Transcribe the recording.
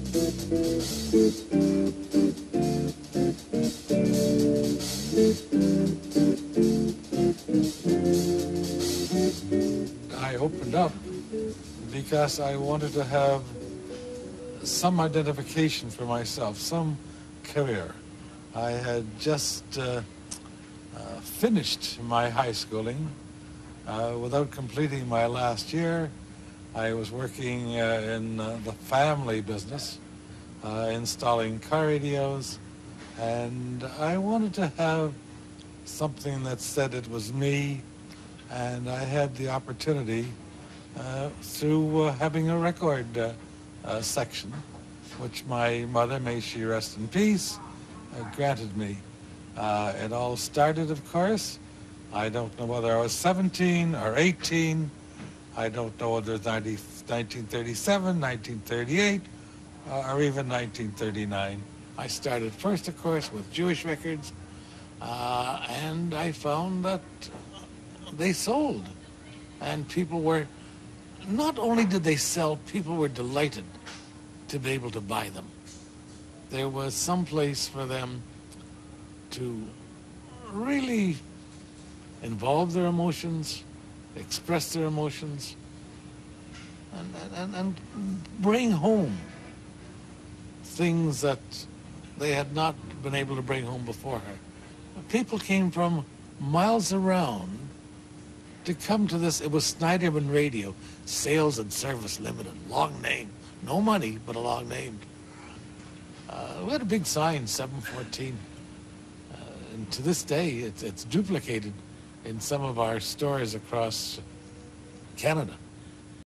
I opened up because I wanted to have some identification for myself, some career. I had just finished my high schooling without completing my last year. I was working in the family business, installing car radios, and I wanted to have something that said it was me, and I had the opportunity through having a record section, which my mother, may she rest in peace, granted me. It all started, of course. I don't know whether I was 17 or 18. I don't know whether it's 1937, 1938, or even 1939. I started first, of course, with Jewish records, and I found that they sold. And people were, not only did they sell, people were delighted to be able to buy them. There was some place for them to really involve their emotions, express their emotions, and bring home things that they had not been able to bring home before. People came from miles around to come to this. It was Snyderman Radio, Sales and Service Limited, long name. No money, but a long name. We had a big sign, 714. And to this day, it's duplicated in some of our stores across Canada.